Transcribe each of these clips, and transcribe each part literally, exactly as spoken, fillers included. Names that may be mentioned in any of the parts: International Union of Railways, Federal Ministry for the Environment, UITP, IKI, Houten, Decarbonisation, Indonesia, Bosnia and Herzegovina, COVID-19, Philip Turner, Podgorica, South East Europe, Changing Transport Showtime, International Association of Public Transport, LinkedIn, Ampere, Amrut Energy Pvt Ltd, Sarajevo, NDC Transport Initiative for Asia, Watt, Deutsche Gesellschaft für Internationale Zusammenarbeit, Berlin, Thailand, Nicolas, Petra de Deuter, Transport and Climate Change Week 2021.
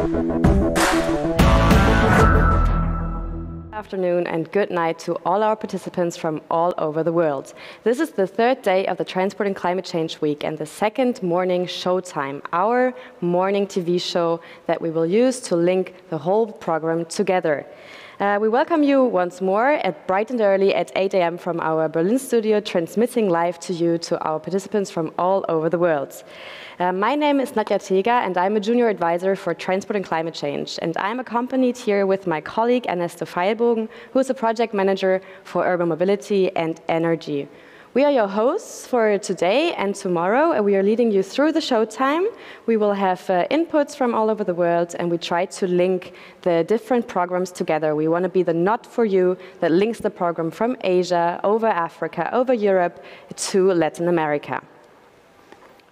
Good afternoon and good night to all our participants from all over the world. This is the third day of the Transport and Climate Change Week and the second morning Showtime, our morning T V show that we will use to link the whole program together. Uh, we welcome you once more at bright and early at eight A M from our Berlin studio, transmitting live to you, to our participants from all over the world. Uh, my name is Nadja Tiga and I'm a junior advisor for Transport and Climate Change, and I'm accompanied here with my colleague Anastasia Eibergen, who is a project manager for urban mobility and energy. We are your hosts for today and tomorrow, and we are leading you through the Showtime. We will have uh, inputs from all over the world, and we try to link the different programs together. We want to be the knot for you that links the program from Asia, over Africa, over Europe, to Latin America.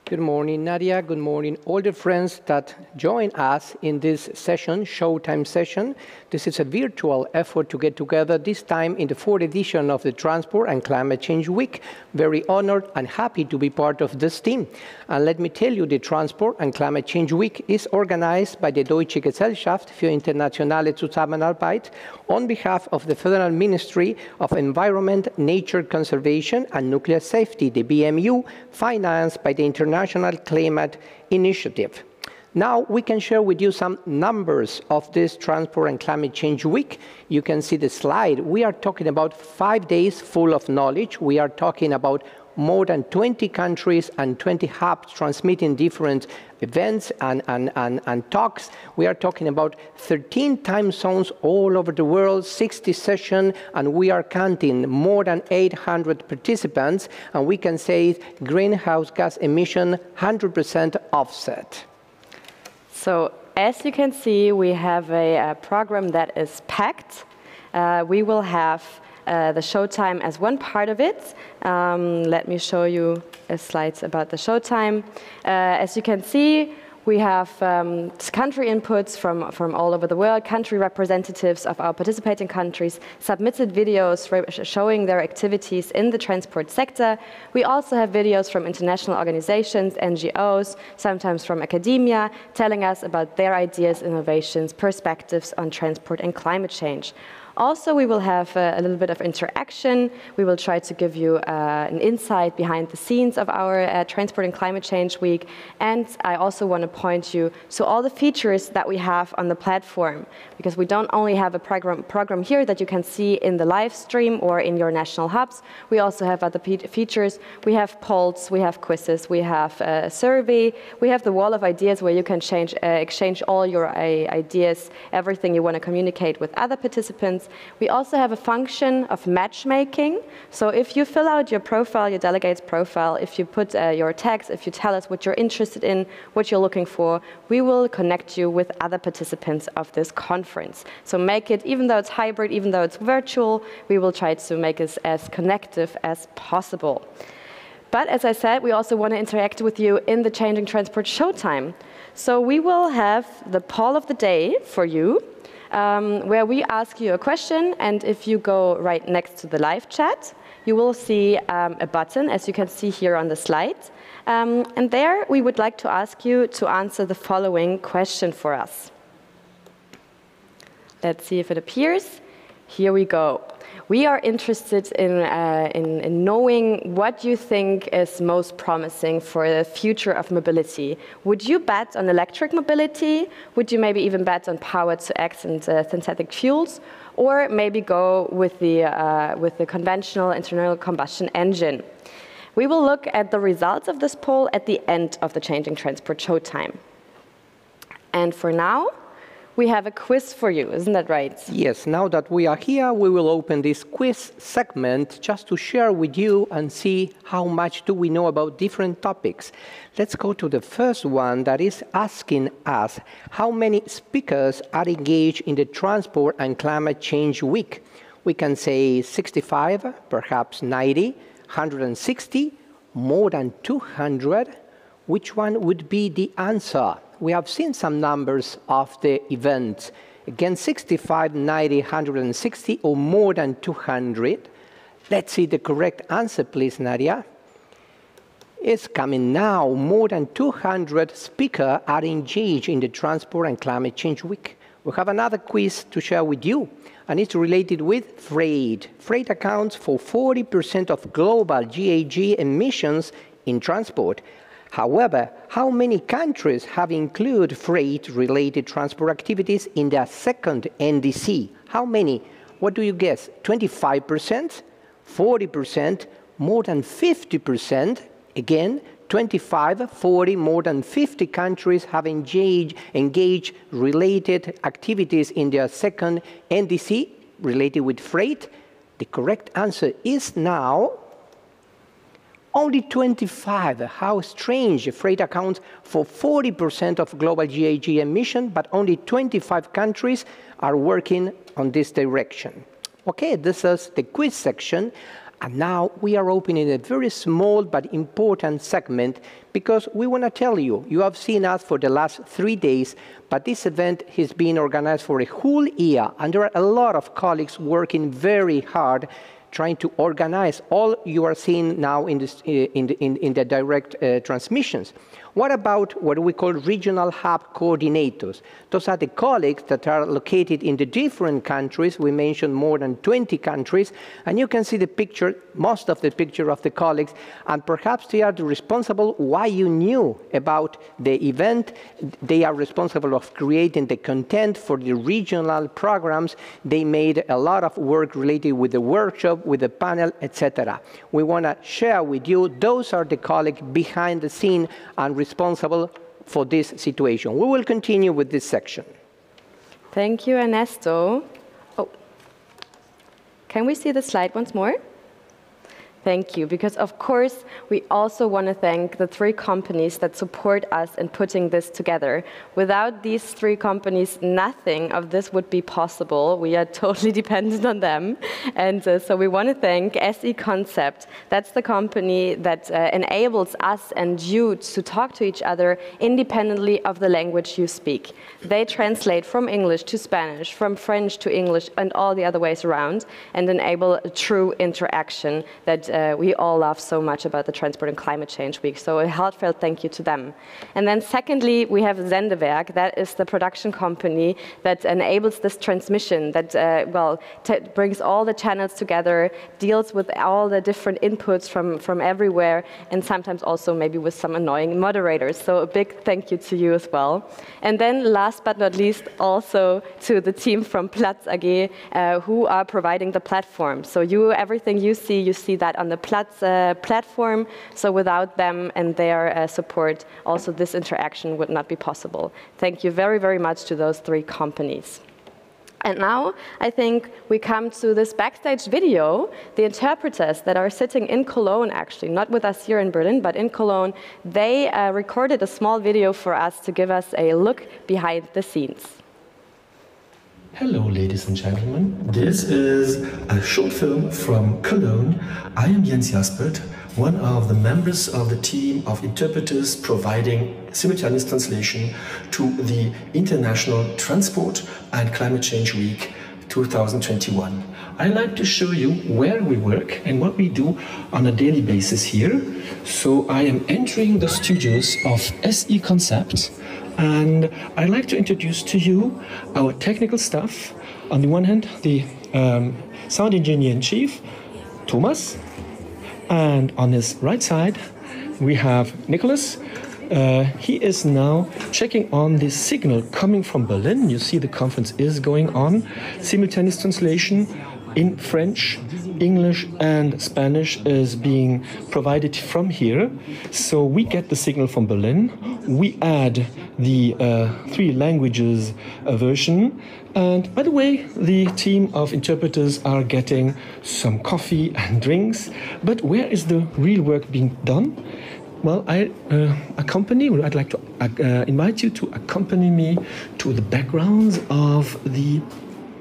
Good morning, Nadia. Good morning, all the friends that join us in this session, Showtime session. This is a virtual effort to get together, this time in the fourth edition of the Transport and Climate Change Week. Very honored and happy to be part of this team. And let me tell you, the Transport and Climate Change Week is organized by the Deutsche Gesellschaft für Internationale Zusammenarbeit on behalf of the Federal Ministry of Environment, Nature Conservation and Nuclear Safety, the B M U, financed by the International International Climate Initiative. Now we can share with you some numbers of this Transport and Climate Change Week. You can see the slide. We are talking about five days full of knowledge. We are talking about more than twenty countries and twenty hubs transmitting different events and, and, and, and talks. We are talking about thirteen time zones all over the world, sixty sessions, and we are counting more than eight hundred participants, and we can say greenhouse gas emission one hundred percent offset. So as you can see, we have a, a program that is packed. Uh, we will have Uh, the Showtime as one part of it. Um, let me show you a slides about the Showtime. Uh, as you can see, we have um, country inputs from, from all over the world, country representatives of our participating countries, submitted videos showing their activities in the transport sector. We also have videos from international organizations, N G Os, sometimes from academia, telling us about their ideas, innovations, perspectives on transport and climate change. Also, we will have uh, a little bit of interaction. We will try to give you uh, an insight behind the scenes of our uh, Transport and Climate Change Week. And I also want to point you to all the features that we have on the platform, because we don't only have a program, program here that you can see in the live stream or in your national hubs. We also have other features. We have polls, we have quizzes, we have a survey, we have the wall of ideas where you can change, uh, exchange all your uh, ideas, everything you want to communicate with other participants. We also have a function of matchmaking. So if you fill out your profile, your delegate's profile, if you put uh, your tags, if you tell us what you're interested in, what you're looking for, we will connect you with other participants of this conference. So make it, even though it's hybrid, even though it's virtual, we will try to make it as connective as possible. But as I said, we also want to interact with you in the Changing Transport Showtime. So we will have the poll of the day for you, Um, where we ask you a question, and if you go right next to the live chat, you will see um, a button, as you can see here on the slide. Um, and there we would like to ask you to answer the following question for us. Let's see if it appears. Here we go. We are interested in, uh, in, in knowing what you think is most promising for the future of mobility. Would you bet on electric mobility? Would you maybe even bet on power-to-X and uh, synthetic fuels? Or maybe go with the, uh, with the conventional internal combustion engine? We will look at the results of this poll at the end of the Changing Transport Showtime. And for now, we have a quiz for you, isn't that right? Yes, now that we are here, we will open this quiz segment just to share with you and see how much do we know about different topics. Let's go to the first one that is asking us how many speakers are engaged in the Transport and Climate Change Week. We can say sixty-five, perhaps ninety, one hundred sixty, more than two hundred. Which one would be the answer? We have seen some numbers of the events. Again, sixty-five, ninety, one hundred sixty, or more than two hundred. Let's see the correct answer, please, Nadia. is coming now. More than two hundred speakers are engaged in the Transport and Climate Change Week. We have another quiz to share with you, and it's related with freight. Freight accounts for forty percent of global G HG emissions in transport. However, how many countries have included freight-related transport activities in their second N D C? How many? What do you guess? twenty-five percent? forty percent? More than fifty percent? Again, twenty-five, forty, more than fifty countries have engaged, engaged related activities in their second N D C related with freight. The correct answer is now only twenty-five. How strange! Freight accounts for forty percent of global G H G emission, but only twenty-five countries are working on this direction. Okay, this is the quiz section. And now we are opening a very small but important segment because we want to tell you, you have seen us for the last three days, but this event has been organized for a whole year, and there are a lot of colleagues working very hard trying to organize all you are seeing now in, this, in, in, in the direct uh, transmissions. What about what we call regional hub coordinators? Those are the colleagues that are located in the different countries. We mentioned more than twenty countries, and you can see the picture, most of the picture of the colleagues, and perhaps they are responsible why you knew about the event. They are responsible of creating the content for the regional programs. They made a lot of work related with the workshop, with the panel, et cetera. We want to share with you, those are the colleagues behind the scene and responsible for this situation. We will continue with this section. Thank you, Ernesto. Oh, can we see the slide once more? Thank you, because of course we also want to thank the three companies that support us in putting this together. Without these three companies, nothing of this would be possible. We are totally dependent on them. And uh, so we want to thank S E Concept. That's the company that uh, enables us and you to talk to each other independently of the language you speak. They translate from English to Spanish, from French to English, and all the other ways around, and enable a true interaction that Uh, we all love so much about the Transport and Climate Change Week, so a heartfelt thank you to them. And then secondly, we have Zendewerk. That is the production company that enables this transmission, that uh, well, t brings all the channels together, deals with all the different inputs from, from everywhere, and sometimes also maybe with some annoying moderators. So a big thank you to you as well. And then last but not least, also to the team from Platz A G, uh, who are providing the platform. So you, everything you see, you see that on the Platz uh, platform, so without them and their uh, support, also this interaction would not be possible. Thank you very, very much to those three companies. And now I think we come to this backstage video. The interpreters that are sitting in Cologne, actually, not with us here in Berlin, but in Cologne, they uh, recorded a small video for us to give us a look behind the scenes. Hello, ladies and gentlemen. This is a short film from Cologne. I am Jens Jaspert, one of the members of the team of interpreters providing simultaneous translation to the International Transport and Climate Change Week twenty twenty-one. I'd like to show you where we work and what we do on a daily basis here. So I am entering the studios of S E Concept, and I'd like to introduce to you our technical staff. On the one hand, the um, sound engineer in chief, Thomas. And on his right side, we have Nicolas. Uh, he is now checking on the signal coming from Berlin. You see the conference is going on. Simultaneous translation in French, English and Spanish is being provided from here. So we get the signal from Berlin. We add the uh, three languages uh, version. And by the way, the team of interpreters are getting some coffee and drinks. But where is the real work being done? Well, I uh, accompany, I'd like to uh, invite you to accompany me to the backgrounds of the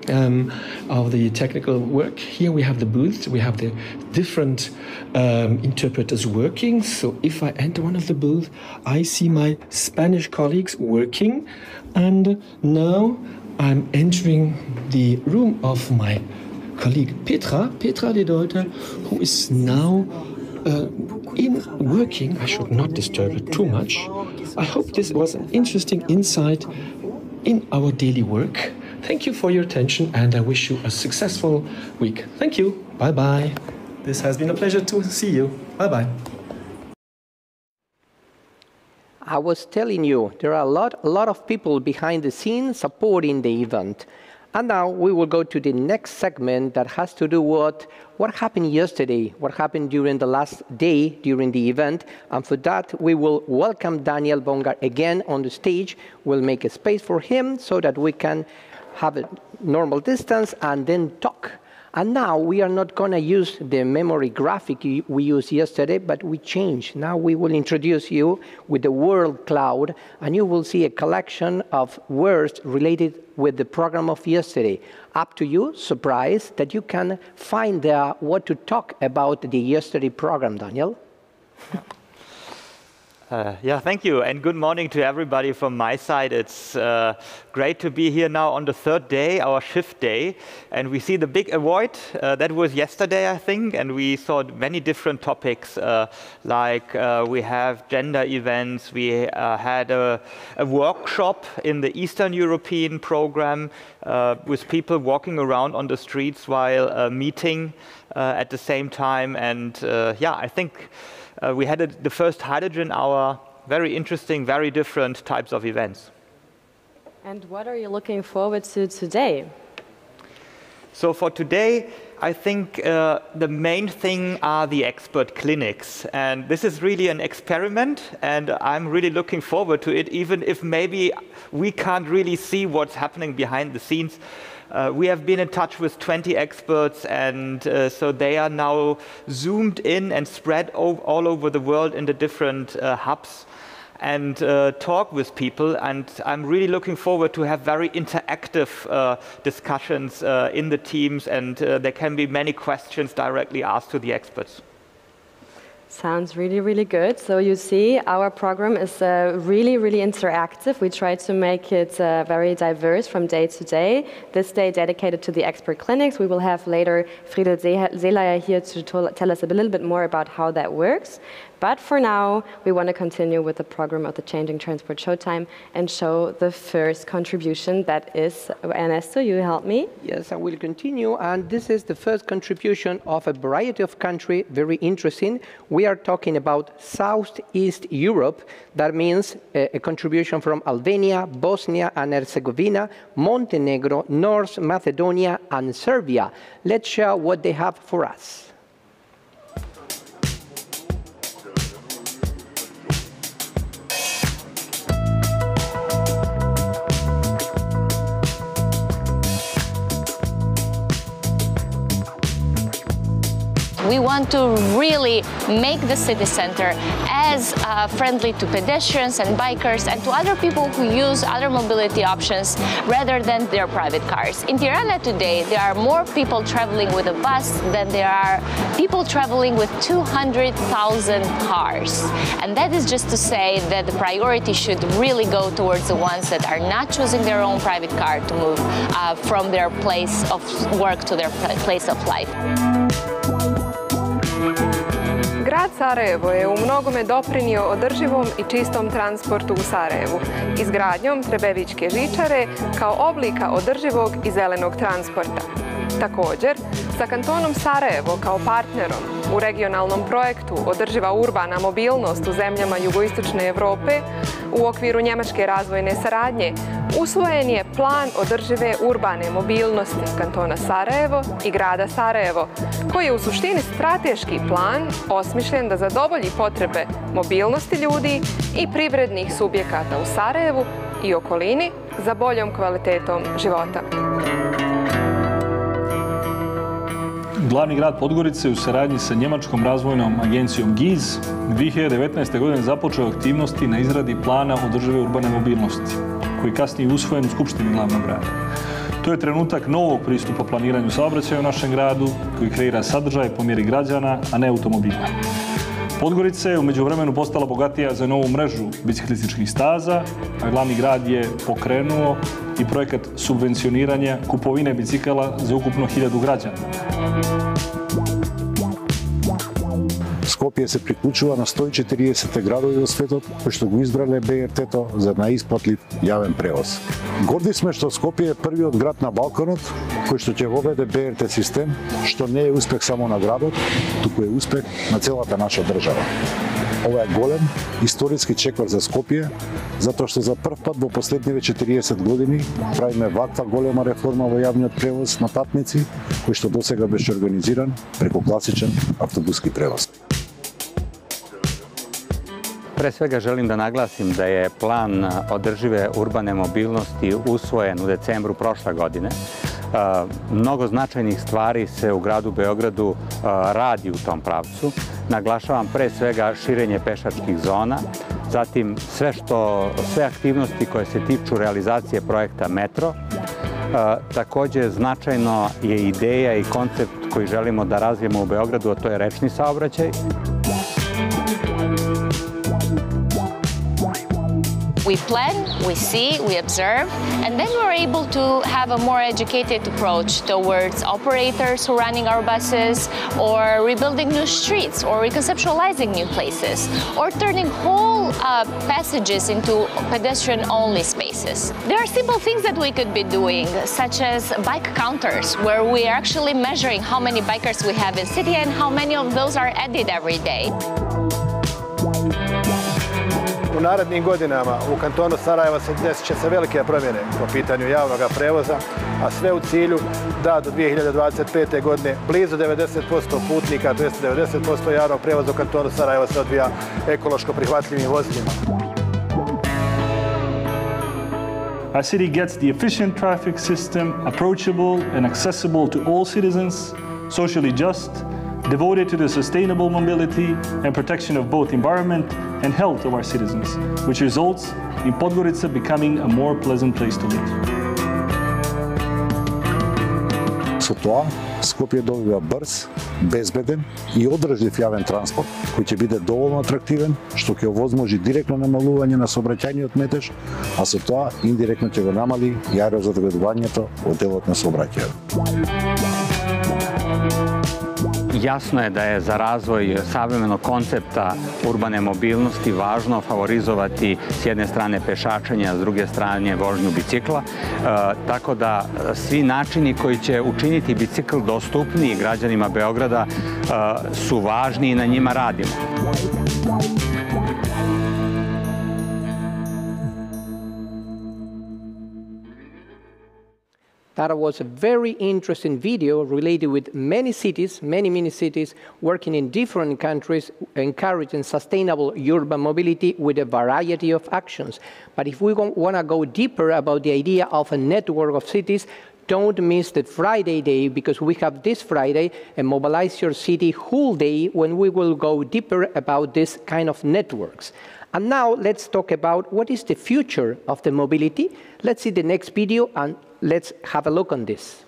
Um, of the technical work. Here we have the booth, we have the different um, interpreters working. So if I enter one of the booths, I see my Spanish colleagues working. And now I'm entering the room of my colleague Petra, Petra de Deuter, who is now uh, in working, I should not disturb it too much. I hope this was an interesting insight in our daily work. Thank you for your attention, and I wish you a successful week. Thank you. Bye-bye. This has been a pleasure to see you. Bye-bye. I was telling you, there are a lot, a lot of people behind the scenes supporting the event. And now we will go to the next segment that has to do with what happened yesterday, what happened during the last day during the event. And for that, we will welcome Daniel Bongard again on the stage. We'll make a space for him so that we can have a normal distance and then talk. And now we are not going to use the memory graphic we used yesterday, but we changed. Now we will introduce you with the word cloud, and you will see a collection of words related with the program of yesterday. Up to you, surprise, that you can find there what to talk about the yesterday program, Daniel. Uh, yeah, thank you, and good morning to everybody from my side. It's uh, great to be here now on the third day, our shift day, and we see the big void. Uh, that was yesterday, I think, and we saw many different topics, uh, like uh, we have gender events, we uh, had a, a workshop in the Eastern European program uh, with people walking around on the streets while uh, meeting uh, at the same time, and uh, yeah, I think Uh, we had a, the first hydrogen hour, very interesting, very different types of events. And what are you looking forward to today? So for today, I think uh, the main thing are the expert clinics. And this is really an experiment, and I'm really looking forward to it, even if maybe we can't really see what's happening behind the scenes. Uh, we have been in touch with twenty experts, and uh, so they are now zoomed in and spread all over the world in the different uh, hubs and uh, talk with people. And I'm really looking forward to have very interactive uh, discussions uh, in the teams, and uh, there can be many questions directly asked to the experts. Sounds really, really good. So you see, our program is uh, really, really interactive. We try to make it uh, very diverse from day to day. This day dedicated to the expert clinics. We will have later Friedel Sehleier here to tell us a little bit more about how that works. But for now, we want to continue with the program of the Changing Transport Showtime and show the first contribution that is, Ernesto, you help me? Yes, I will continue. And this is the first contribution of a variety of countries, very interesting. We are talking about Southeast Europe. That means a, a contribution from Albania, Bosnia and Herzegovina, Montenegro, North Macedonia, and Serbia. Let's share what they have for us. We want to really make the city center as uh, friendly to pedestrians and bikers and to other people who use other mobility options rather than their private cars. In Tirana today, there are more people traveling with a bus than there are people traveling with two hundred thousand cars. And that is just to say that the priority should really go towards the ones that are not choosing their own private car to move uh, from their place of work to their place of life. Grad Sarajevo je u mnogome doprinio održivom I čistom transportu u Sarajevu, izgradnjom Trebevičke žičare kao oblika održivog I zelenog transporta. Također, sa kantonom Sarajevo kao partnerom u regionalnom projektu Održiva urbana mobilnost u zemljama jugoistočne Evrope u okviru njemačke razvojne saradnje usvojen je plan održive urbane mobilnosti kantona Sarajevo I grada Sarajevo, koji je u suštini strateški plan osmišljen da zadovolji potrebe mobilnosti ljudi I privrednih subjekata u Sarajevu I okolini za boljom kvalitetom života. Glavni grad Podgorice u saradnji sa njemačkom razvojnom agencijom G I Z dvije hiljade devetnaeste. Godine započeo aktivnosti na izradi plana održive urbane mobilnosti, koji kasnije je usvojen u Skupštini glavnog grada. To je trenutak novog pristupa planiranju saobraćaja u našem gradu, koji kreira sadržaj po mjeri građana, a ne automobila. Podgorica je umeđu vremenu postala bogatija za novu mrežu biciklističkih staza, a glavni grad je pokrenuo I projekat subvencioniranja kupovine bicikala za ukupno hiljadu građana. Скопје се приклучува на сто и четириесет градови во светот кои што го избрале Бе Ер Те-то за најисплатлив јавен превоз. Горди сме што Скопје е првиот град на Балканот кој што ќе воведе Бе Ер Те систем, што не е успех само на градот, туку е успех на целата наша држава. Ова е голем историски чекор за Скопје, затоа што за прв пат во последниве четириесет години правиме ваква голема реформа во јавниот превоз на патници, кој што досега беше организиран преку класичен автобуски превоз. Pre svega želim da naglasim da je plan održive urbane mobilnosti usvojen u decembru prošle godine. Mnogo značajnih stvari se u gradu Beogradu radi u tom pravcu. Naglašavam pre svega širenje pešačkih zona, zatim sve što, sve aktivnosti koje se tiču realizacije projekta Metro. Takođe značajno je ideja i koncept koji želimo da razvijemo u Beogradu, a to je rečni saobraćaj. We plan, we see, we observe, and then we're able to have a more educated approach towards operators who are running our buses, or rebuilding new streets, or reconceptualizing new places, or turning whole uh, passages into pedestrian-only spaces. There are simple things that we could be doing, such as bike counters, where we are actually measuring how many bikers we have in the city and how many of those are added every day. U narednim godinama u kantonu Sarajeva desit će se velike promjene po pitanju javnog prevoza, a sve u cilju da do dve hiljade dvadeset pete. godine blizu devedeset posto putnika, to jest devedeset posto javnog prevoza u kantonu Sarajeva se odvija ekološko prihvatljivim vozilima. Our city gets the efficient traffic system approachable and accessible to all citizens, socially just, devoted to the sustainable mobility and protection of both environment and health of our citizens, which results in Podgorica becoming a more pleasant place to live. Со тоа, Скопје добива брз, безбеден и одржлив јавен транспорт, кој ќе биде доволно атрактивен, што ќе овозможи директно намалување на сообраќајниот метеж, а со тоа индиректно ќе го намали и аерозаградувањето од делот на сообраќајот. Jasno je da je za razvoj savremenog koncepta urbane mobilnosti važno favorizovati s jedne strane pešačenje, a s druge strane vožnju bicikla, tako da svi načini koji će učiniti bicikl dostupniji građanima Beograda su važni i na njima radimo. That was a very interesting video related with many cities, many mini-cities, working in different countries, encouraging sustainable urban mobility with a variety of actions. But if we want to go deeper about the idea of a network of cities, don't miss the Friday day, because we have this Friday a Mobilize Your City whole day when we will go deeper about this kind of networks. And now let's talk about what is the future of the mobility. Let's see the next video and let's have a look on this.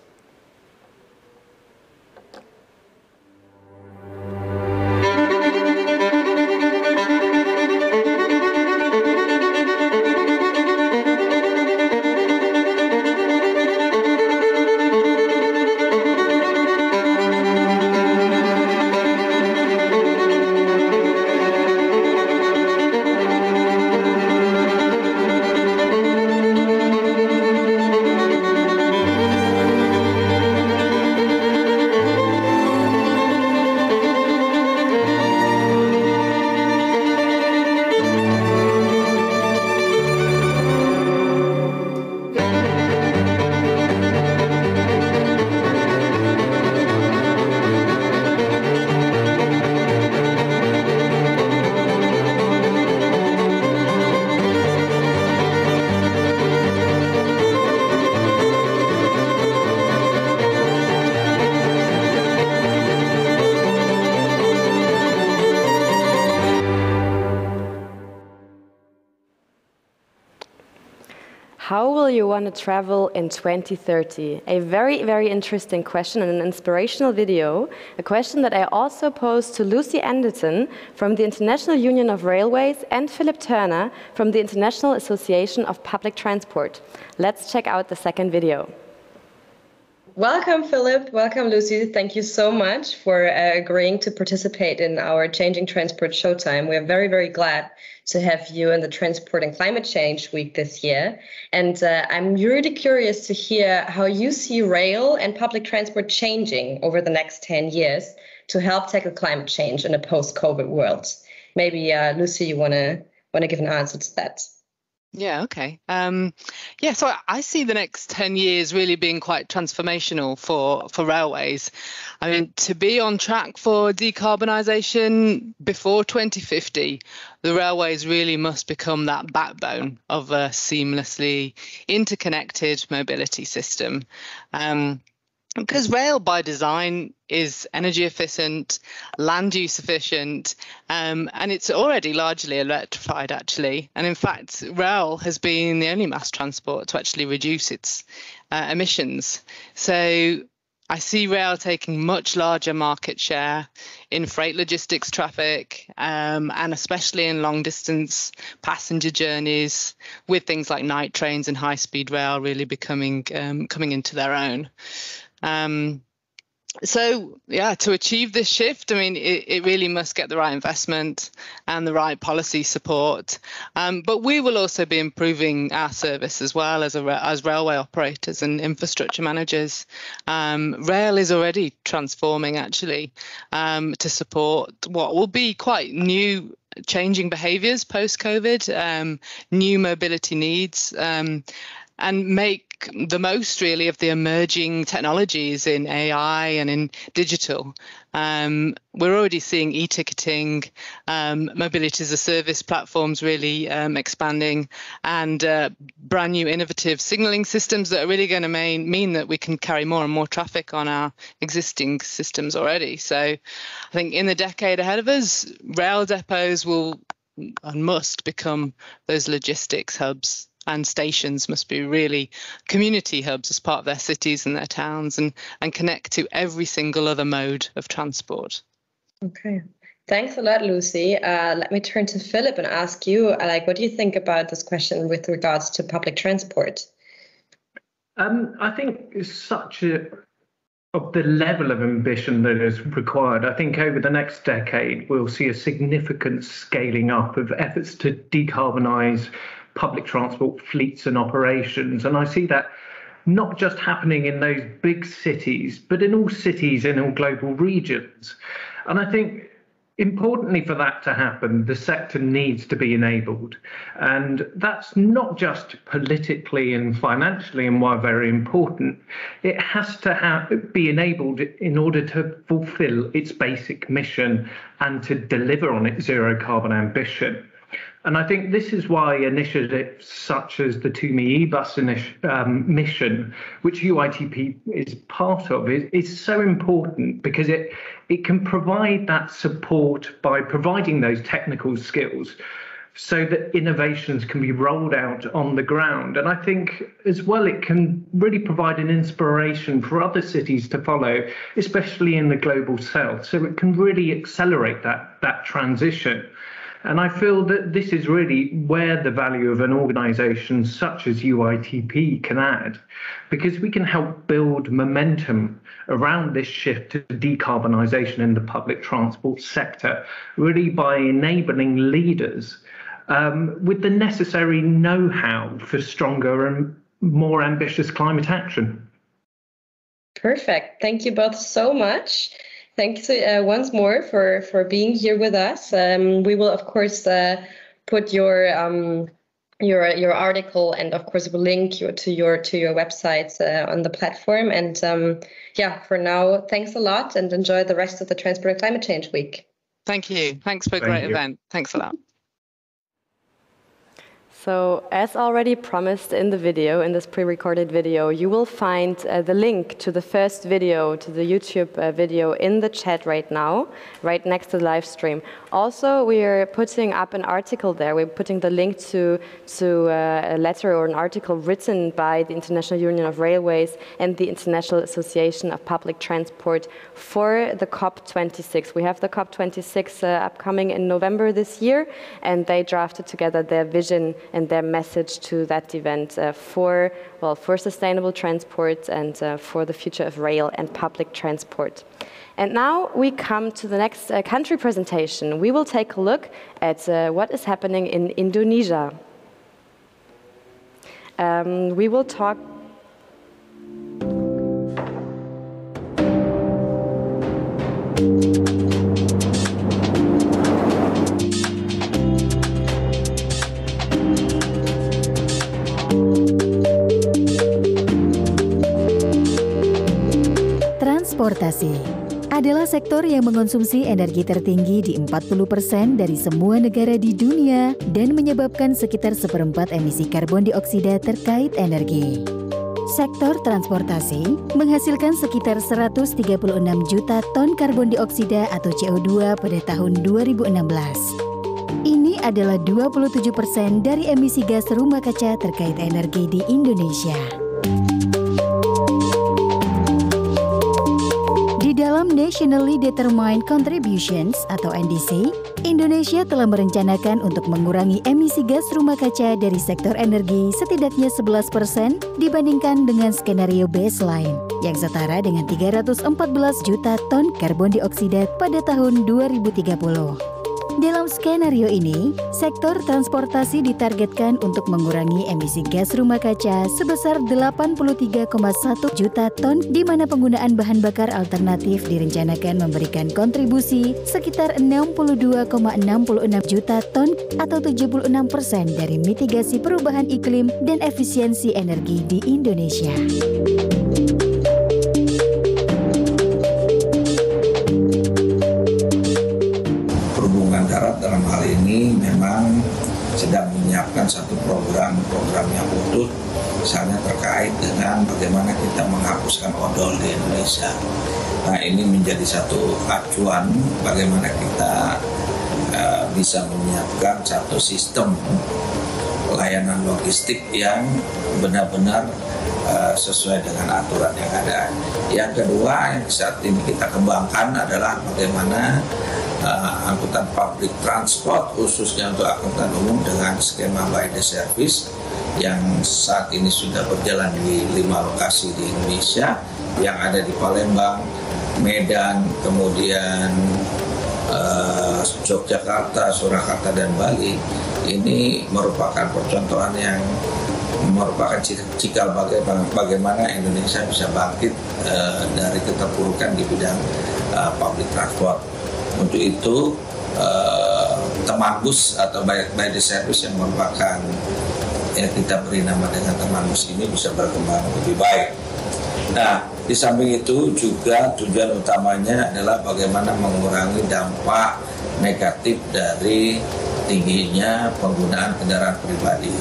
How will you want to travel in twenty thirty? A very, very interesting question and an inspirational video. A question that I also posed to Lucie Anderton from the International Union of Railways and Philip Turner from the International Association of Public Transport. Let's check out the second video. Welcome, Philip. Welcome, Lucie. Thank you so much for uh, agreeing to participate in our Changing Transport Showtime. We are very, very glad to have you in the Transport and Climate Change Week this year. And uh, I'm really curious to hear how you see rail and public transport changing over the next ten years to help tackle climate change in a post-COVID world. Maybe, uh, Lucie, you want to want to give an answer to that? Yeah, okay. Um, yeah, so I see the next ten years really being quite transformational for, for railways. I mean, to be on track for decarbonisation before twenty fifty, the railways really must become that backbone of a seamlessly interconnected mobility system. Um, Because rail by design is energy efficient, land use efficient, um, and it's already largely electrified actually. And in fact, rail has been the only mass transport to actually reduce its uh, emissions. So I see rail taking much larger market share in freight logistics traffic, um, and especially in long distance passenger journeys, with things like night trains and high speed rail really becoming um, coming into their own. Um, so, yeah, to achieve this shift, I mean, it, it really must get the right investment and the right policy support. Um, but we will also be improving our service as well as, a, as railway operators and infrastructure managers. Um, rail is already transforming, actually, um, to support what will be quite new changing behaviours post-COVID, um, new mobility needs, um, and make the most really of the emerging technologies in A I and in digital. Um, we're already seeing e-ticketing, um, mobility as a service platforms really um, expanding, and uh, brand new innovative signalling systems that are really going to main, mean that we can carry more and more traffic on our existing systems already. So I think in the decade ahead of us, rail depots will and must become those logistics hubs. And stations must be really community hubs as part of their cities and their towns, and, and connect to every single other mode of transport. Okay. Thanks a lot, Lucie. Uh, let me turn to Philip and ask you, like, what do you think about this question with regards to public transport? Um, I think such a, of the level of ambition that is required, I think over the next decade, we'll see a significant scaling up of efforts to decarbonise public transport fleets and operations. And I see that not just happening in those big cities, but in all cities in all global regions. And I think importantly for that to happen, the sector needs to be enabled. And that's not just politically and financially and why very important. It has to have, be enabled in order to fulfill its basic mission and to deliver on its zero carbon ambition. And I think this is why initiatives such as the To Me eBus um, mission, which U I T P is part of, is, is so important, because it, it can provide that support by providing those technical skills so that innovations can be rolled out on the ground. And I think as well, it can really provide an inspiration for other cities to follow, especially in the global south. So it can really accelerate that, that transition. And I feel that this is really where the value of an organisation such as U I T P can add, because we can help build momentum around this shift to decarbonisation in the public transport sector, really by enabling leaders um, with the necessary know-how for stronger and more ambitious climate action. Perfect. Thank you both so much. Thanks uh, once more for, for being here with us. Um, we will, of course, uh, put your um, your your article, and of course we'll link you to your to your websites uh, on the platform. And um, yeah, for now, thanks a lot, and enjoy the rest of the Transport and Climate Change Week. Thank you. Thanks for a great event. Thanks a lot. So, as already promised in the video, in this pre-recorded video, you will find uh, the link to the first video, to the YouTube uh, video, in the chat right now, right next to the live stream. Also, we are putting up an article there. We're putting the link to, to uh, a letter or an article written by the International Union of Railways and the International Association of Public Transport for the COP twenty-six. We have the COP twenty-six uh, upcoming in November this year, and they drafted together their vision and their message to that event uh, for, well, for sustainable transport and uh, for the future of rail and public transport. And now we come to the next uh, country presentation. We will take a look at uh, what is happening in Indonesia. Um, we will talk... Transportasi adalah sektor yang mengonsumsi energi tertinggi di empat puluh persen dari semua negara di dunia dan menyebabkan sekitar seperempat emisi karbon dioksida terkait energi. Sektor transportasi menghasilkan sekitar seratus tiga puluh enam juta ton karbon dioksida atau C O dua pada tahun dua ribu enam belas. Ini adalah dua puluh tujuh persen dari emisi gas rumah kaca terkait energi di Indonesia. Dalam Nationally Determined Contributions atau N D C, Indonesia telah merencanakan untuk mengurangi emisi gas rumah kaca dari sektor energi setidaknya sebelas persen dibandingkan dengan skenario baseline yang setara dengan tiga ratus empat belas juta ton karbon dioksida pada tahun dua ribu tiga puluh. Dalam skenario ini, sektor transportasi ditargetkan untuk mengurangi emisi gas rumah kaca sebesar delapan puluh tiga koma satu juta ton, di mana penggunaan bahan bakar alternatif direncanakan memberikan kontribusi sekitar enam puluh dua koma enam puluh enam juta ton atau tujuh puluh enam persen dari mitigasi perubahan iklim dan efisiensi energi di Indonesia. Dalam hal ini memang sedang menyiapkan satu program-program yang utuh, misalnya terkait dengan bagaimana kita menghapuskan odol di Indonesia. Nah, ini menjadi satu acuan bagaimana kita uh, bisa menyiapkan satu sistem layanan logistik yang benar-benar uh, sesuai dengan aturan yang ada. Yang kedua yang saat ini kita kembangkan adalah bagaimana Uh, angkutan public transport, khususnya untuk angkutan umum dengan skema by the service yang saat ini sudah berjalan di lima lokasi di Indonesia, yang ada di Palembang, Medan, kemudian uh, Yogyakarta, Surakarta, dan Bali. Ini merupakan percontohan yang merupakan cikal bagaimana Indonesia bisa bangkit uh, dari keterpurukan di bidang uh, public transport. Untuk itu, eh, teman bus atau by, by the service yang merupakan yang kita beri nama dengan teman bus ini bisa berkembang lebih baik. Nah, di samping itu juga tujuan utamanya adalah bagaimana mengurangi dampak negatif dari tingginya penggunaan kendaraan pribadi,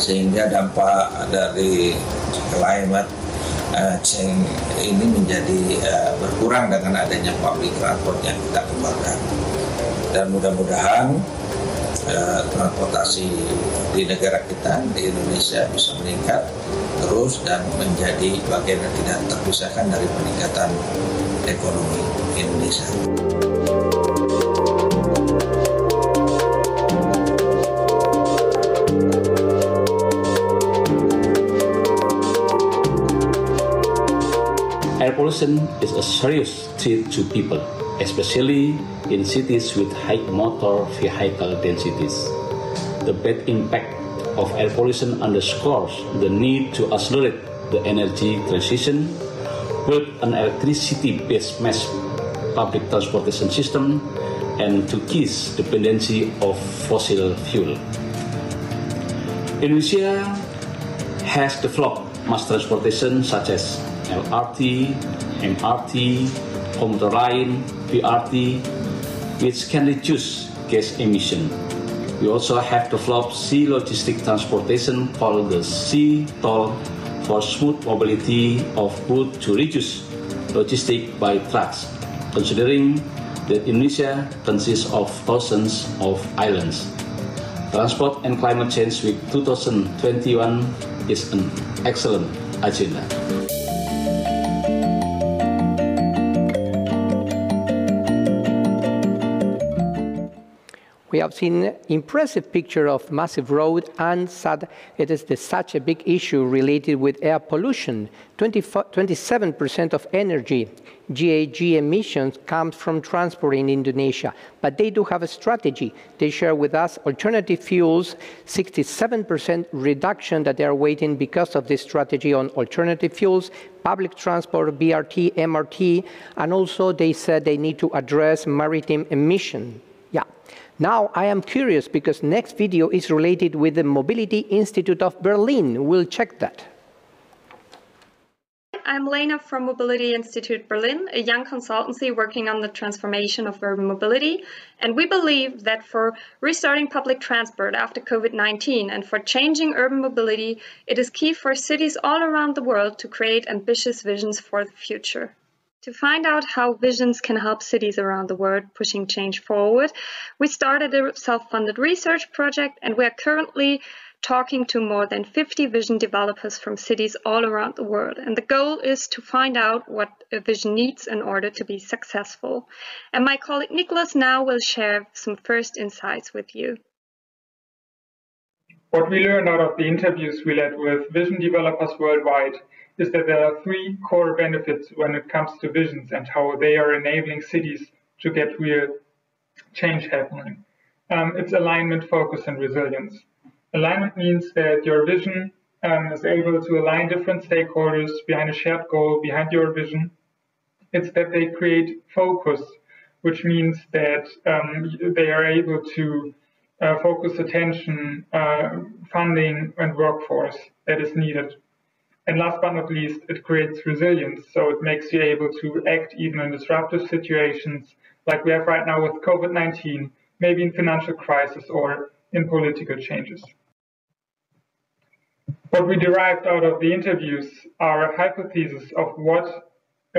sehingga dampak dari climate Uh, change ini menjadi uh, berkurang dengan adanya public transport yang kita kembangkan. Dan mudah-mudahan uh, transportasi di negara kita, di Indonesia, bisa meningkat terus dan menjadi bagian yang tidak terpisahkan dari peningkatan ekonomi Indonesia. Air pollution is a serious threat to people, especially in cities with high motor vehicle densities. The bad impact of air pollution underscores the need to accelerate the energy transition with an electricity-based mass public transportation system and to ease dependency of fossil fuel. Indonesia has developed mass transportation such as L R T, M R T, commuter line, B R T, which can reduce gas emission. We also have developed sea logistic transportation called the sea toll for smooth mobility of goods to reduce logistics by trucks, considering that Indonesia consists of thousands of islands. Transport and Climate Change Week twenty twenty-one is an excellent agenda. we have seen impressive picture of massive road, and sad it is the, such a big issue related with air pollution. twenty-seven percent of energy G H g emissions comes from transport in Indonesia, but they do have a strategy. They share with us alternative fuels, sixty-seven percent reduction that they are waiting because of this strategy on alternative fuels, public transport, B R T, M R T, and also they said they need to address maritime emission. Yeah. Now I am curious because next video is related with the Mobility Institute of Berlin. We'll check that. I'm Lena from Mobility Institute Berlin, a young consultancy working on the transformation of urban mobility. And we believe that for restarting public transport after COVID nineteen and for changing urban mobility, it is key for cities all around the world to create ambitious visions for the future. To find out how visions can help cities around the world pushing change forward, we started a self-funded research project, and we are currently talking to more than fifty vision developers from cities all around the world. And the goal is to find out what a vision needs in order to be successful. And my colleague Nicolas now will share some first insights with you. What we learned out of the interviews we led with vision developers worldwide is that there are three core benefits when it comes to visions and how they are enabling cities to get real change happening. Um, it's alignment, focus, and resilience. Alignment means that your vision um, is able to align different stakeholders behind a shared goal, behind your vision. It's that they create focus, which means that um, they are able to Uh, focus attention, uh, funding, and workforce that is needed. And last but not least, it creates resilience. So it makes you able to act even in disruptive situations like we have right now with COVID nineteen, maybe in financial crisis or in political changes. What we derived out of the interviews are a hypothesis of what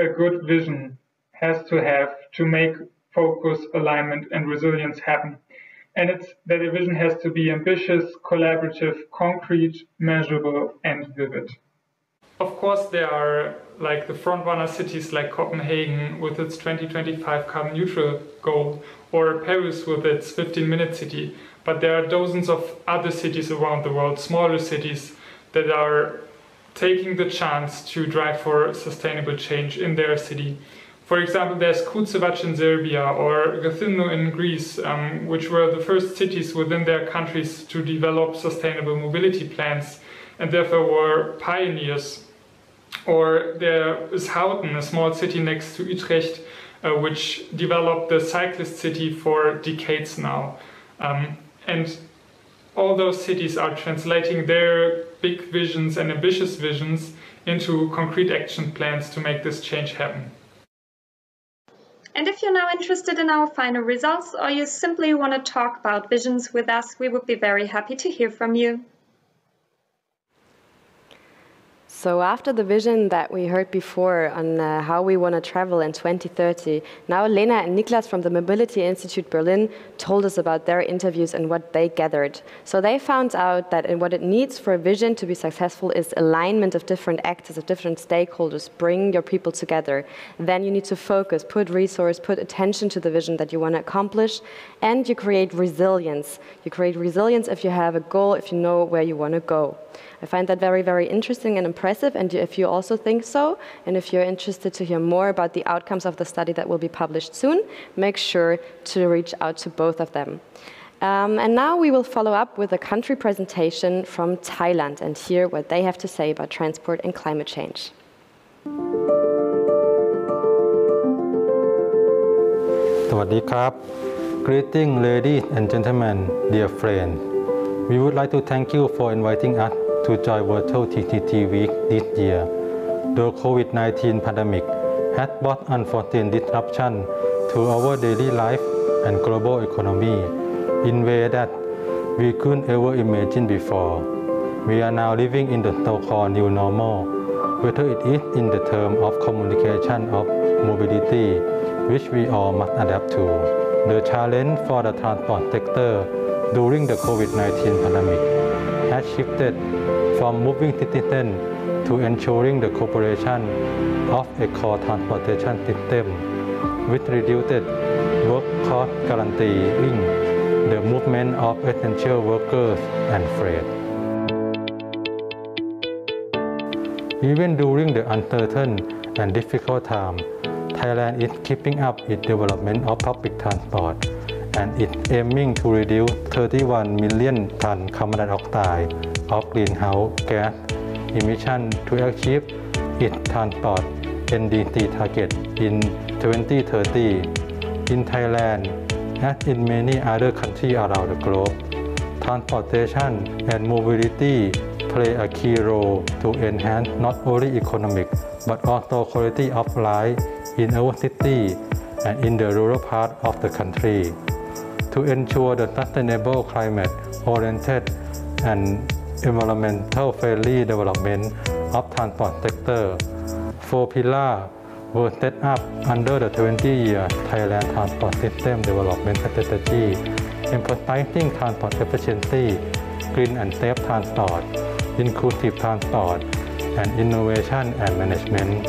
a good vision has to have to make focus, alignment, and resilience happen. And it's that a vision has to be ambitious, collaborative, concrete, measurable, and vivid. Of course, there are like the front-runner cities like Copenhagen with its twenty twenty-five carbon neutral goal, or Paris with its fifteen minute city. But there are dozens of other cities around the world, smaller cities, that are taking the chance to drive for sustainable change in their city. For example, there's Kruševac in Serbia or Gothenburg in Greece, um, which were the first cities within their countries to develop sustainable mobility plans and therefore were pioneers. Or there is Houten, a small city next to Utrecht, uh, which developed the cyclist city for decades now. Um, and all those cities are translating their big visions and ambitious visions into concrete action plans to make this change happen. And if you're now interested in our final results, or you simply want to talk about visions with us, we would be very happy to hear from you. So after the vision that we heard before on uh, how we want to travel in twenty thirty, now Lena and Niklas from the Mobility Institute Berlin told us about their interviews and what they gathered. So they found out that what it needs for a vision to be successful is alignment of different actors, of different stakeholders. Bring your people together. Then you need to focus, put resource, put attention to the vision that you want to accomplish, and you create resilience. You create resilience if you have a goal, if you know where you want to go. I find that very, very interesting and impressive, and if you also think so, and if you're interested to hear more about the outcomes of the study that will be published soon, make sure to reach out to both of them. Um, and now we will follow up with a country presentation from Thailand and hear what they have to say about transport and climate change. Greetings, ladies and gentlemen, dear friends. We would like to thank you for inviting us to join virtual T T T Week this year. The COVID nineteen pandemic has brought unforeseen disruption to our daily life and global economy in ways that we couldn't ever imagine before. We are now living in the so-called new normal, whether it is in the term of communication or mobility, which we all must adapt to. The challenge for the transport sector during the COVID nineteen pandemic has shifted from moving citizens to ensuring the cooperation of a core transportation system with reduced workforce guaranteeing the movement of essential workers and freight. Even during the uncertain and difficult time, Thailand is keeping up with development of public transport and is aiming to reduce thirty-one million tonne carbon dioxide of greenhouse gas emission to achieve its transport N D C target in twenty thirty. In Thailand, as in many other countries around the globe, transportation and mobility play a key role to enhance not only economic but also quality of life in our city and in the rural part of the country. To ensure the sustainable climate-oriented and environmental-friendly development of transport sector, four pillars were set up under the twenty-year Thailand Transport System Development Strategy, emphasizing transport efficiency, green and safe transport, inclusive transport, and innovation and management.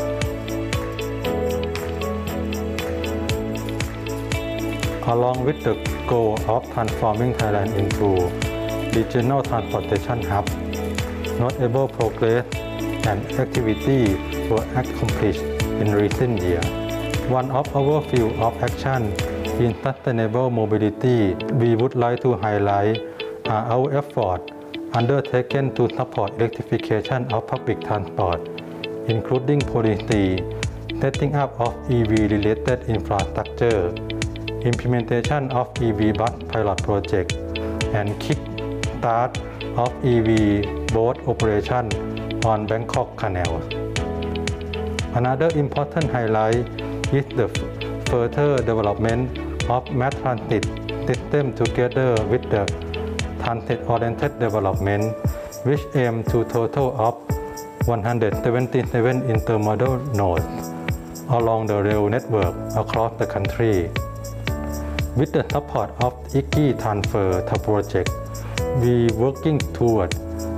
Along with the goal of transforming Thailand into regional transportation hub, notable progress and activity were accomplished in recent years. One of our fields of action in sustainable mobility we would like to highlight are our efforts undertaken to support electrification of public transport, including policy, setting up of E V-related infrastructure, implementation of E V bus pilot project, and kick-start of E V boat operation on Bangkok canals. Another important highlight is the further development of mass transit system together with the transit-oriented development, which aims to total of one hundred seventy-seven intermodal nodes along the rail network across the country. With the support of I K I transfer to project, we working toward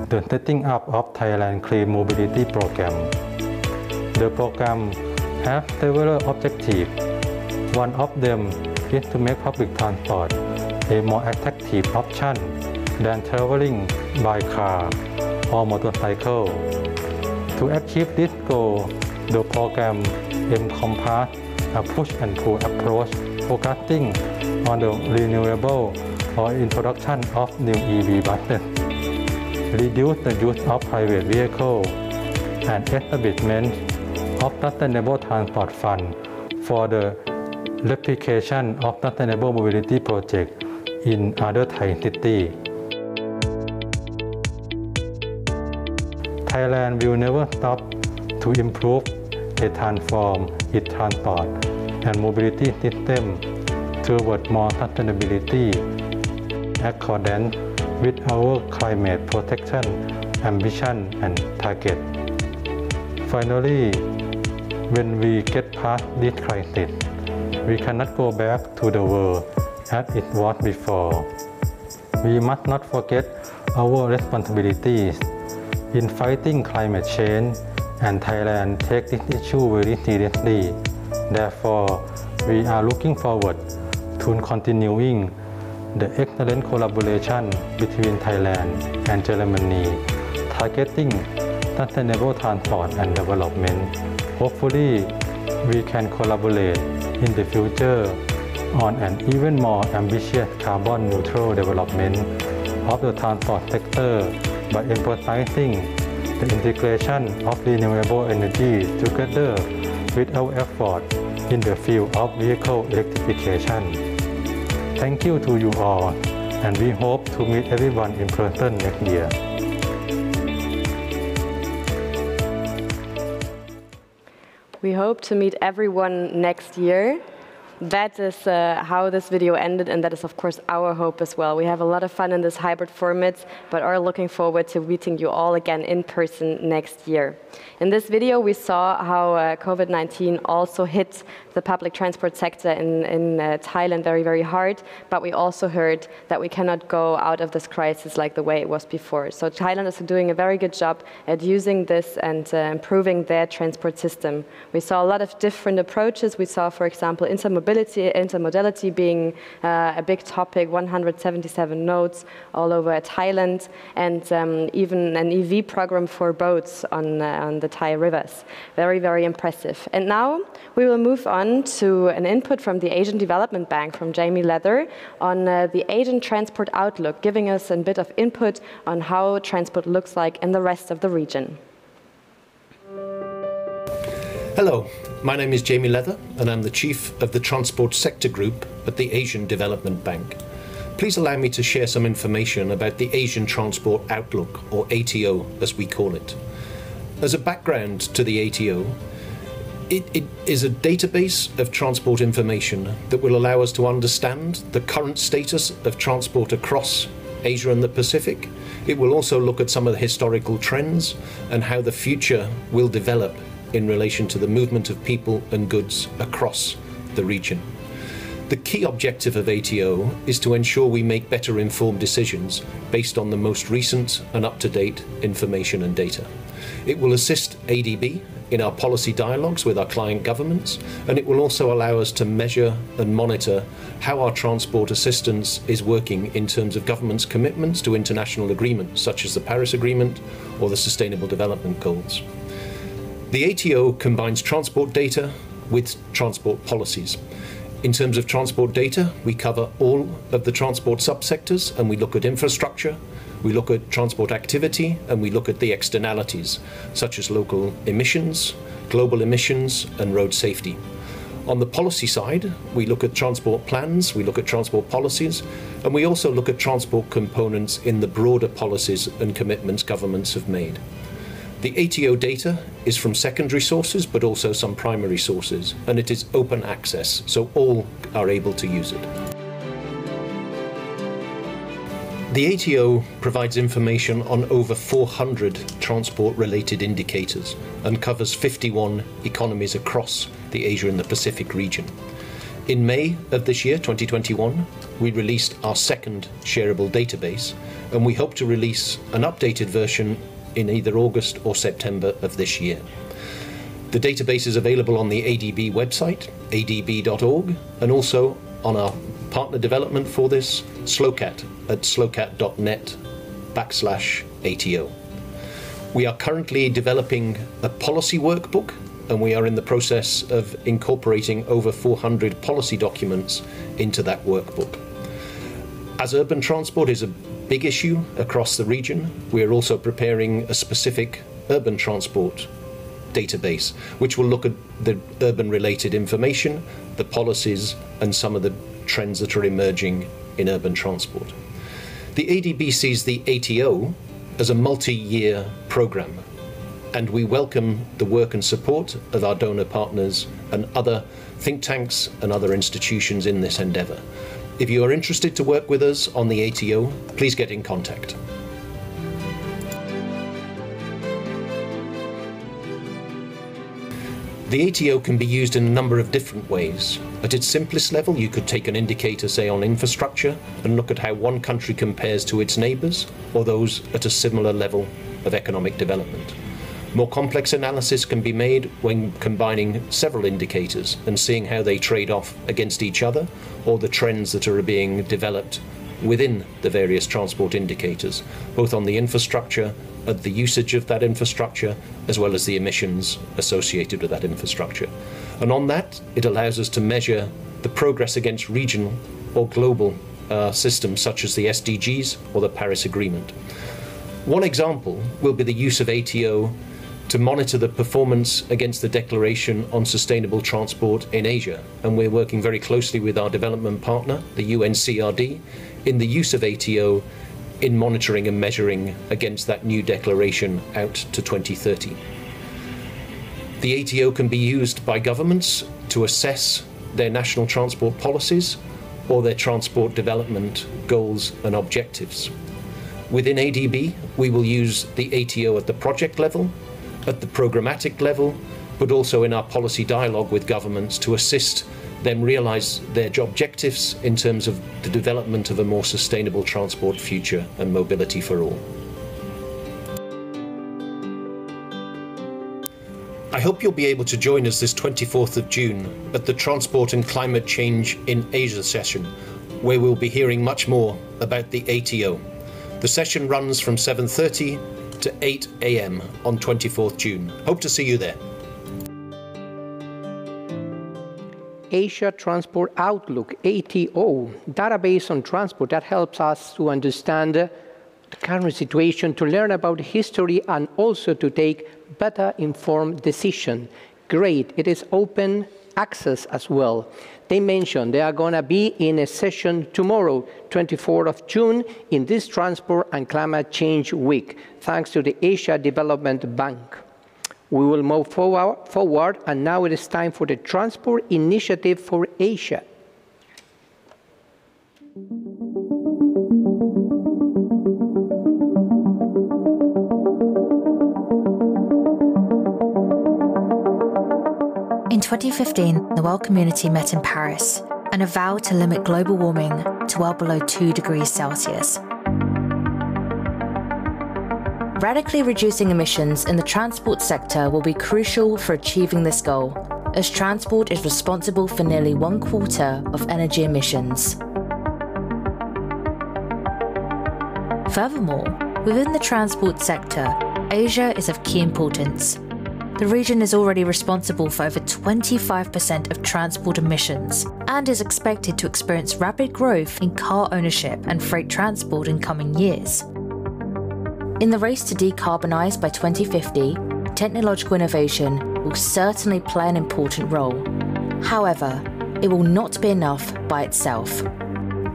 the setting up of Thailand Clean Mobility Program. The program has several objectives. One of them is to make public transport a more attractive option than traveling by car or motorcycle. To achieve this goal, the program encompasses a push and pull approach focusing on the renewable or introduction of new E V buses, reduce the use of private vehicles, and establishment of sustainable transport fund for the replication of sustainable mobility projects in other Thai cities. Thailand will never stop to improve and transform its transport and mobility system toward more sustainability, accordance with our climate protection ambition and target. Finally, when we get past this crisis, we cannot go back to the world as it was before. We must not forget our responsibilities in fighting climate change, and Thailand takes this issue very seriously. Therefore, we are looking forward to continuing the excellent collaboration between Thailand and Germany, targeting sustainable transport and development. Hopefully, we can collaborate in the future on an even more ambitious carbon neutral development of the transport sector by emphasizing the integration of renewable energy together with our efforts in the field of vehicle electrification. Thank you to you all, and we hope to meet everyone in person next year. We hope to meet everyone next year. That is uh, how this video ended, and that is of course our hope as well. We have a lot of fun in this hybrid format, but are looking forward to meeting you all again in person next year. In this video, we saw how uh, COVID nineteen also hit the public transport sector in, in uh, Thailand very, very hard, but we also heard that we cannot go out of this crisis like the way it was before. So Thailand is doing a very good job at using this and uh, improving their transport system. We saw a lot of different approaches. We saw, for example, intermobility mobility, intermodality being uh, a big topic, one hundred seventy-seven nodes all over Thailand, and um, even an E V program for boats on, uh, on the Thai rivers. Very, very impressive. And now we will move on to an input from the Asian Development Bank, from Jamie Leather, on uh, the Asian Transport Outlook, giving us a bit of input on how transport looks like in the rest of the region. Hello, my name is Jamie Leather and I'm the Chief of the Transport Sector Group at the Asian Development Bank. Please allow me to share some information about the Asian Transport Outlook, or A T O as we call it. As a background to the A T O, it, it is a database of transport information that will allow us to understand the current status of transport across Asia and the Pacific. It will also look at some of the historical trends and how the future will develop in relation to the movement of people and goods across the region. The key objective of A T O is to ensure we make better informed decisions based on the most recent and up-to-date information and data. It will assist A D B in our policy dialogues with our client governments, and it will also allow us to measure and monitor how our transport assistance is working in terms of governments' commitments to international agreements such as the Paris Agreement or the Sustainable Development Goals. The A T O combines transport data with transport policies. In terms of transport data, we cover all of the transport subsectors, and we look at infrastructure, we look at transport activity, and we look at the externalities, such as local emissions, global emissions, and road safety. On the policy side, we look at transport plans, we look at transport policies, and we also look at transport components in the broader policies and commitments governments have made. The A T O data is from secondary sources, but also some primary sources, and it is open access, so all are able to use it. The A T O provides information on over four hundred transport-related indicators and covers fifty-one economies across the Asia and the Pacific region. In May of this year, twenty twenty-one, we released our second shareable database, and we hope to release an updated version in either August or September of this year. The database is available on the A D B website, a d b dot org, and also on our partner development for this, SLOCAT, at slocat.net backslash ATO. We are currently developing a policy workbook, and we are in the process of incorporating over four hundred policy documents into that workbook. As urban transport is a big issue across the region, we are also preparing a specific urban transport database, which will look at the urban-related information, the policies, and some of the trends that are emerging in urban transport. The A D B sees the A T O as a multi-year program, and we welcome the work and support of our donor partners and other think tanks and other institutions in this endeavor. If you are interested to work with us on the A T O, please get in contact. The A T O can be used in a number of different ways. At its simplest level, you could take an indicator, say, on infrastructure and look at how one country compares to its neighbours or those at a similar level of economic development. More complex analysis can be made when combining several indicators and seeing how they trade off against each other or the trends that are being developed within the various transport indicators, both on the infrastructure, at the usage of that infrastructure, as well as the emissions associated with that infrastructure. And on that, it allows us to measure the progress against regional or global uh, systems such as the S D Gs or the Paris Agreement. One example will be the use of A T O to monitor the performance against the Declaration on Sustainable Transport in Asia. And we're working very closely with our development partner, the U N C R D, in the use of A T O in monitoring and measuring against that new declaration out to twenty thirty. The A T O can be used by governments to assess their national transport policies or their transport development goals and objectives. Within A D B, we will use the A T O at the project level, at the programmatic level, but also in our policy dialogue with governments to assist them realise their objectives in terms of the development of a more sustainable transport future and mobility for all. I hope you'll be able to join us this twenty-fourth of June at the Transport and Climate Change in Asia session, where we'll be hearing much more about the A T O. The session runs from seven thirty to eight a m on twenty-fourth June. Hope to see you there. Asia Transport Outlook, A T O, database on transport that helps us to understand the current situation, to learn about history, and also to take better informed decisions. Great, it is open access as well. They mentioned they are going to be in a session tomorrow, twenty-fourth of June, in this Transport and Climate Change Week, thanks to the Asia Development Bank. We will move forward, forward, and now it is time for the Transport Initiative for Asia. In twenty fifteen, the world community met in Paris and a vow to limit global warming to well below two degrees Celsius. Radically reducing emissions in the transport sector will be crucial for achieving this goal, as transport is responsible for nearly one quarter of energy emissions. Furthermore, within the transport sector, Asia is of key importance. The region is already responsible for over twenty-five percent of transport emissions and is expected to experience rapid growth in car ownership and freight transport in coming years. In the race to decarbonise by twenty fifty, technological innovation will certainly play an important role. However, it will not be enough by itself.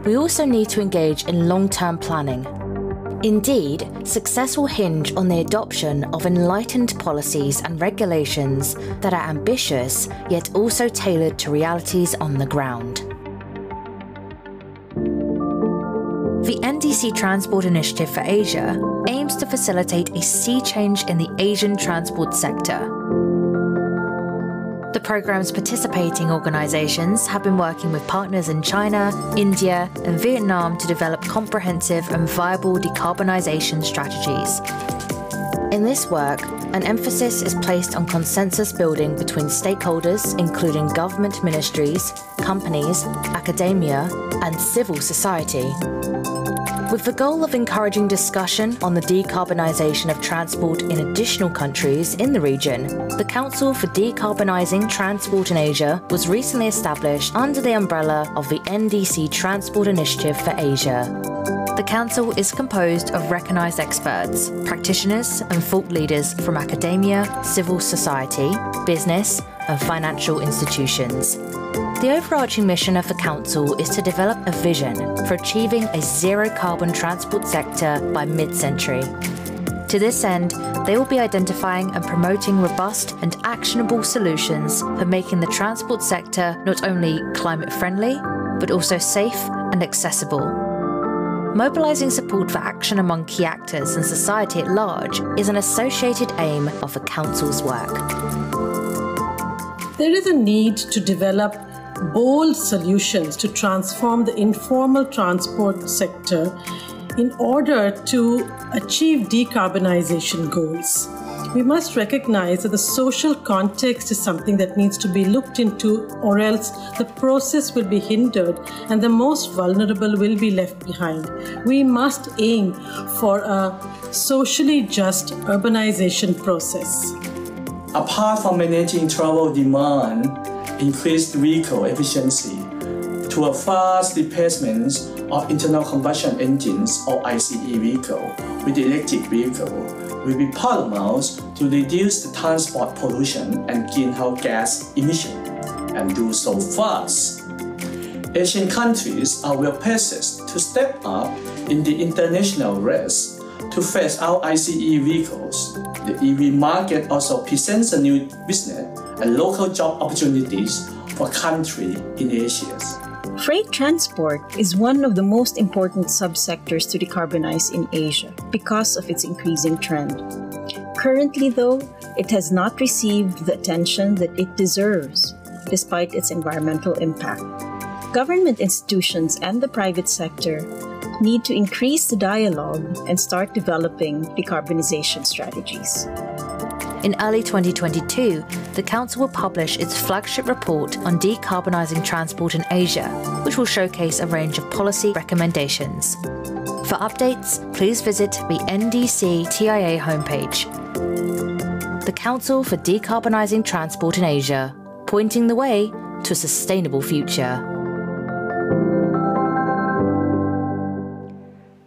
We also need to engage in long-term planning. Indeed, success will hinge on the adoption of enlightened policies and regulations that are ambitious, yet also tailored to realities on the ground. The N D C Transport Initiative for Asia aims to facilitate a sea change in the Asian transport sector. The programme's participating organisations have been working with partners in China, India and Vietnam to develop comprehensive and viable decarbonisation strategies. In this work, an emphasis is placed on consensus building between stakeholders, including government ministries, companies, academia and civil society, with the goal of encouraging discussion on the decarbonisation of transport in additional countries in the region. The Council for Decarbonising Transport in Asia was recently established under the umbrella of the N D C Transport Initiative for Asia. The Council is composed of recognised experts, practitioners and thought leaders from academia, civil society, business and financial institutions. The overarching mission of the Council is to develop a vision for achieving a zero-carbon transport sector by mid-century. To this end, they will be identifying and promoting robust and actionable solutions for making the transport sector not only climate-friendly, but also safe and accessible. Mobilising support for action among key actors and society at large is an associated aim of the Council's work. There is a need to develop bold solutions to transform the informal transport sector in order to achieve decarbonization goals. We must recognize that the social context is something that needs to be looked into, or else the process will be hindered and the most vulnerable will be left behind. We must aim for a socially just urbanization process. Apart from managing travel demand, increased vehicle efficiency to a fast replacement of internal combustion engines or I C E vehicle with electric vehicle will be paramount to reduce the transport pollution and greenhouse gas emission, and do so fast. Asian countries are well placed to step up in the international race to phase out I C E vehicles. The E V market also presents a new business and local job opportunities for countries in Asia. Freight transport is one of the most important subsectors to decarbonize in Asia because of its increasing trend. Currently, though, it has not received the attention that it deserves, despite its environmental impact. Government institutions and the private sector need to increase the dialogue and start developing decarbonization strategies. In early twenty twenty-two, the Council will publish its flagship report on decarbonising transport in Asia, which will showcase a range of policy recommendations. For updates, please visit the N D C T I A homepage. The Council for Decarbonising Transport in Asia, pointing the way to a sustainable future.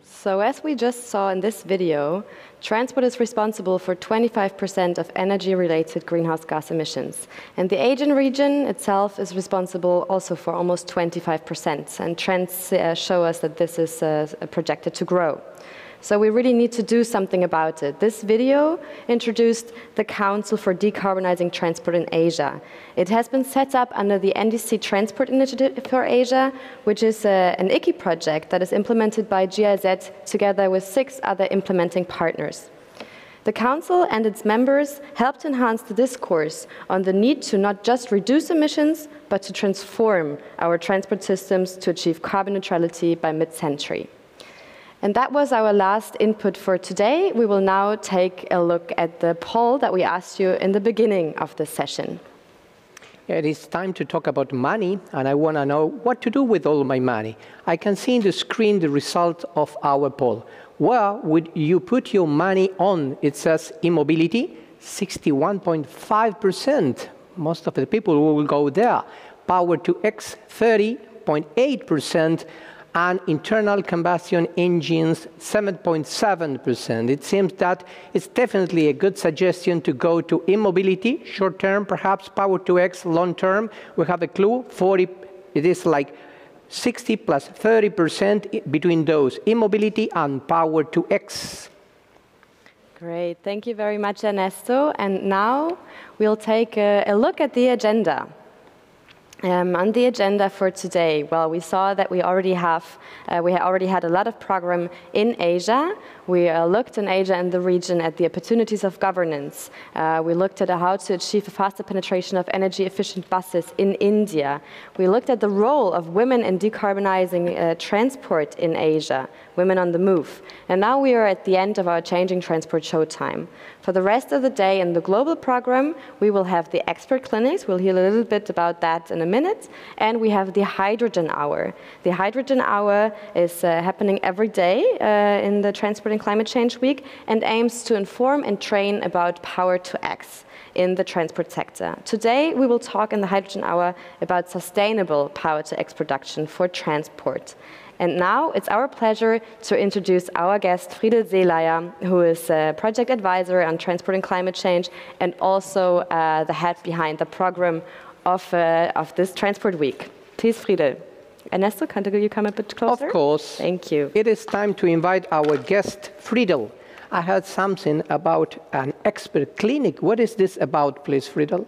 So as we just saw in this video, transport is responsible for twenty-five percent of energy-related greenhouse gas emissions. And the Asian region itself is responsible also for almost twenty-five percent. And trends uh, show us that this is uh, projected to grow. So we really need to do something about it. This video introduced the Council for Decarbonising Transport in Asia. It has been set up under the N D C Transport Initiative for Asia, which is a, an I K I project that is implemented by G I Z together with six other implementing partners. The Council and its members helped enhance the discourse on the need to not just reduce emissions, but to transform our transport systems to achieve carbon neutrality by mid-century. And that was our last input for today. We will now take a look at the poll that we asked you in the beginning of this session. It is time to talk about money, and I want to know what to do with all my money. I can see on the screen the result of our poll. Where would you put your money on? It says immobility, sixty-one point five percent. Most of the people will go there. Power to X, thirty point eight percent. And internal combustion engines, seven point seven percent. It seems that it's definitely a good suggestion to go to immobility, short-term, perhaps power to X, long-term. We have a clue, forty, it is like sixty plus thirty percent between those, immobility and power to X. Great, thank you very much, Ernesto. And now we'll take a, a look at the agenda. Um, on the agenda for today, well, we saw that we already have, uh, we already had a lot of program in Asia. We uh, looked in Asia and the region at the opportunities of governance. Uh, we looked at how to achieve a faster penetration of energy-efficient buses in India. We looked at the role of women in decarbonizing uh, transport in Asia, women on the move. And now we are at the end of our Changing Transport Showtime. For the rest of the day in the global program, we will have the expert clinics. We'll hear a little bit about that in a minute. And we have the hydrogen hour. The hydrogen hour is uh, happening every day uh, in the Transport and Climate Change Week and aims to inform and train about power to X in the transport sector. Today, we will talk in the hydrogen hour about sustainable power to X production for transport. And now it's our pleasure to introduce our guest, Friedel Sehleier, who is a project advisor on transport and climate change and also uh, the head behind the program of, uh, of this transport week. Please, Friedel. Ernesto, can you come a bit closer? Of course. Thank you. It is time to invite our guest, Friedel. I heard something about an expert clinic. What is this about, please, Friedel?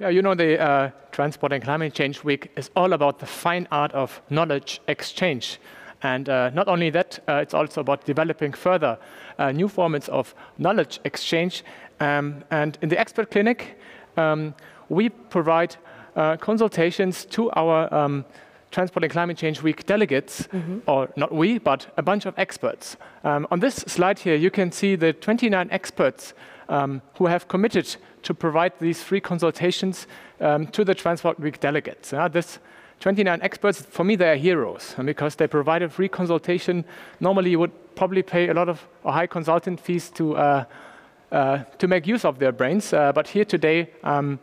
Yeah, you know, the uh, Transport and Climate Change Week is all about the fine art of knowledge exchange. And uh, not only that, uh, it's also about developing further uh, new formats of knowledge exchange. Um, and in the expert clinic, um, we provide uh, consultations to our um, Transport and Climate Change Week delegates, mm-hmm. or not we, but a bunch of experts. Um, on this slide here, you can see the twenty-nine experts um, who have committed to provide these free consultations um, to the Transport Week delegates. Uh, this twenty-nine experts, for me, they are heroes because they provide a free consultation. Normally, you would probably pay a lot of or high consultant fees to uh, uh, to make use of their brains. Uh, but here today, um,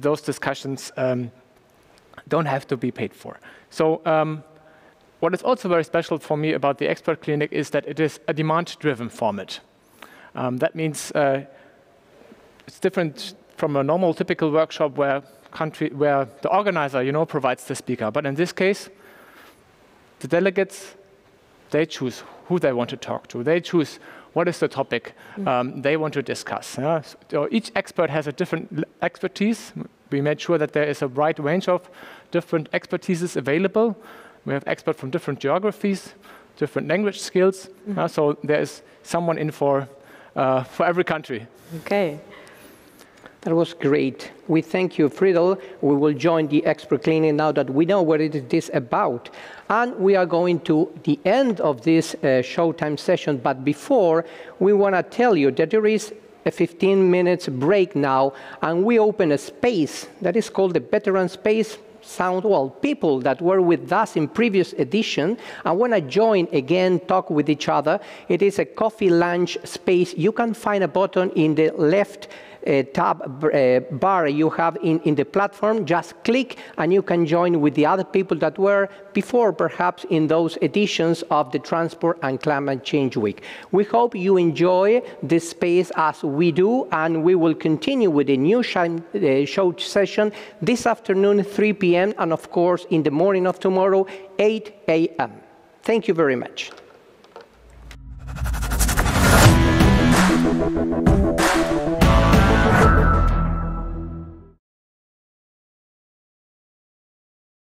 those discussions um, don't have to be paid for. So. Um, what is also very special for me about the expert clinic is that it is a demand-driven format. Um, that means uh, it's different from a normal, typical workshop where country, where the organizer, you know, provides the speaker. But in this case, the delegates, they choose who they want to talk to. They choose what is the topic um, they want to discuss. Yeah? So each expert has a different expertise. We made sure that there is a wide range of different expertises available. We have experts from different geographies, different language skills. Mm-hmm. uh, so there is someone in for, uh, for every country. Okay. That was great. We thank you, Friedel. We will join the expert clinic now that we know what it is about. And we are going to the end of this uh, Showtime session. But before, we want to tell you that there is a fifteen minutes break now, and we open a space that is called the veteran space. Sound well, people that were with us in previous edition, and when I join again, talk with each other. It is a coffee lunch space. You can find a button in the left uh, tab uh, bar you have in, in the platform. Just click, and you can join with the other people that were before, perhaps in those editions of the Transport and Climate Change Week. We hope you enjoy this space as we do, and we will continue with the new shine, uh, show session this afternoon, three p m and of course in the morning of tomorrow, eight a m Thank you very much.